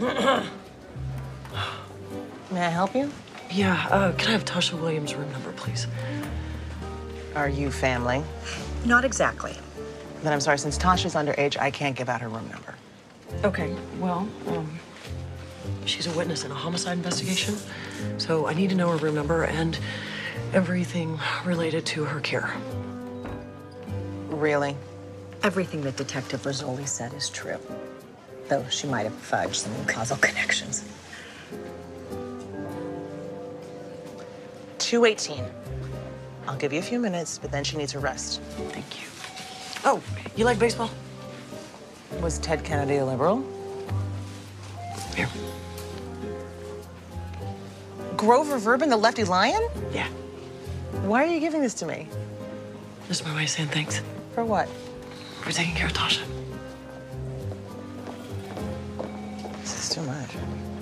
May I help you? Yeah, can I have Tasha Williams' room number, please? Are you family? Not exactly. Then I'm sorry, since Tasha's underage, I can't give out her room number. Okay, well, she's a witness in a homicide investigation, so I need to know her room number and everything related to her care. Really? Everything that Detective Rizzoli said is true, though she might have fudged some causal connections. 218. I'll give you a few minutes, but then she needs her rest. Thank you. Oh, you like baseball? Was Ted Kennedy a liberal? Here. Grover Verbin, the lefty lion? Yeah. Why are you giving this to me? This is my way of saying thanks. For what? For taking care of Tasha. This is too much.